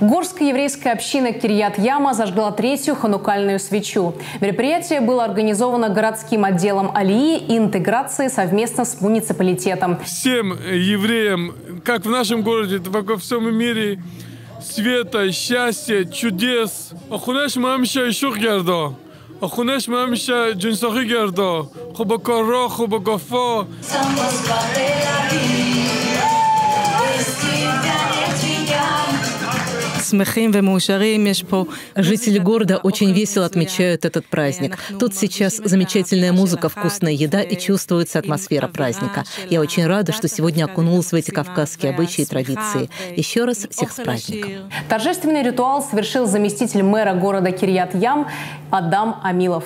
Горская еврейская община Кирьят-Яма зажгла третью ханукальную свечу. Мероприятие было организовано городским отделом Алии и интеграции совместно с муниципалитетом. Всем евреям, как в нашем городе, так и во всем мире, света, счастья, чудес. Ахунеш мамша еще гердо. Ахунеш мамша джинсахи гердо. Хубакаро, хубакафо. Жители города очень весело отмечают этот праздник. Тут сейчас замечательная музыка, вкусная еда и чувствуется атмосфера праздника. Я очень рада, что сегодня окунулась в эти кавказские обычаи и традиции. Еще раз всех с праздником. Торжественный ритуал совершил заместитель мэра города Кирьят-Ям Адам Амилов.